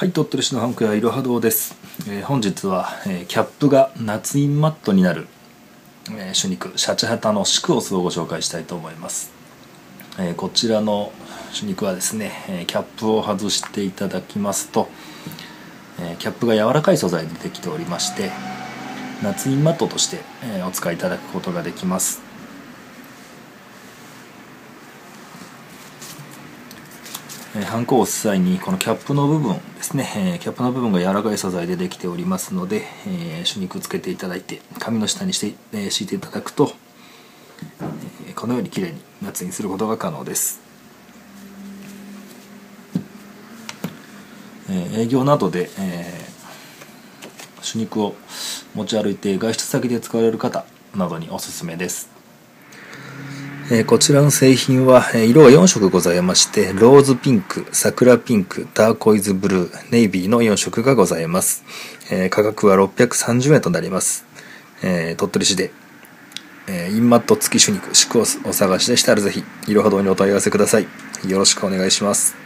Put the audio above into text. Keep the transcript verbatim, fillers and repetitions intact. はい、鳥取市のハンク屋いろは堂です。えー、本日は、えー、キャップが夏インマットになる、えー、種肉シャチハタのシクオスをご紹介したいと思います。えー、こちらの種肉はですね、えー、キャップを外していただきますと、えー、キャップが柔らかい素材でできておりまして、夏インマットとして、えー、お使いいただくことができます。ハンコを押す際にこのキャップの部分ですね、キャップの部分が柔らかい素材でできておりますので、種肉つけていただいて紙の下にして敷いていただくと、このようにきれいに夏にすることが可能です。営業などで種肉を持ち歩いて外出先で使われる方などにおすすめです。こちらの製品は色はよん色ございまして、ローズピンク、桜ピンク、ターコイズブルー、ネイビーのよん色がございます。価格はろっぴゃくさんじゅうえんとなります。鳥取市でインマット付き種肉シクオスお探しでしたら、ぜひいろは堂にお問い合わせください。よろしくお願いします。